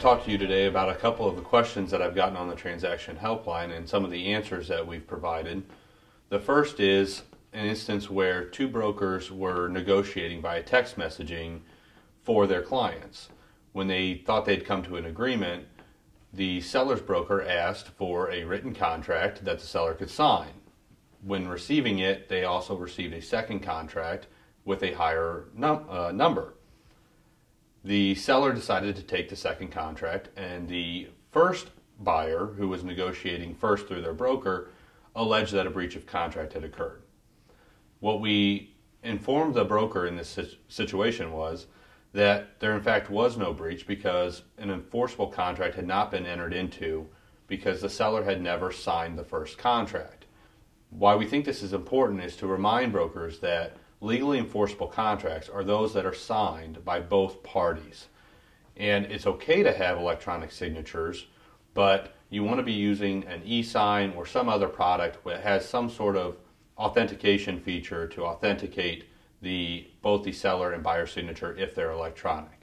to talk to you today about a couple of the questions that I've gotten on the Transaction Helpline and some of the answers that we've provided. The first is an instance where two brokers were negotiating via text messaging for their clients. When they thought they'd come to an agreement, the seller's broker asked for a written contract that the seller could sign. When receiving it, they also received a second contract with a higher number. The seller decided to take the second contract, and the first buyer, who was negotiating first through their broker, alleged that a breach of contract had occurred. What we informed the broker in this situation was that there in fact was no breach, because an enforceable contract had not been entered into because the seller had never signed the first contract. Why we think this is important is to remind brokers that legally enforceable contracts are those that are signed by both parties. And it's okay to have electronic signatures, but you want to be using an e-sign or some other product that has some sort of authentication feature to authenticate both the seller and buyer signature if they're electronic.